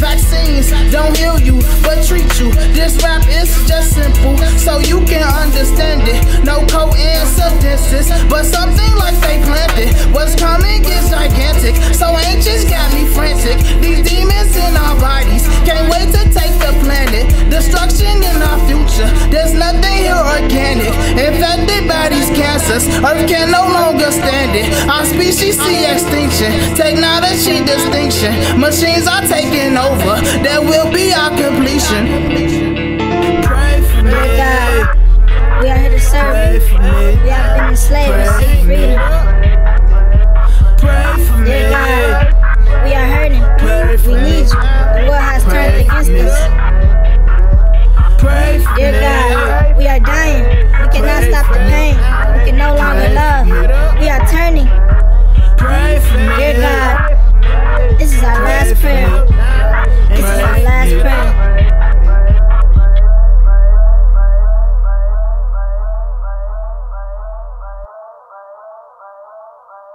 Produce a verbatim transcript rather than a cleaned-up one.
Vaccines don't heal you, but treat you. This rap is just simple, so you can understand it. No coincidences, but something like they planted. What's coming is gigantic, so anxious got me frantic. These demons in our bodies, can't wait to take the planet. Destruction in our future, there's nothing here organic. Infected by these cancers, Earth can no longer stand it. Our species see extinction, technology distinction. Machines are taking over, that will be our completion. Pray for me.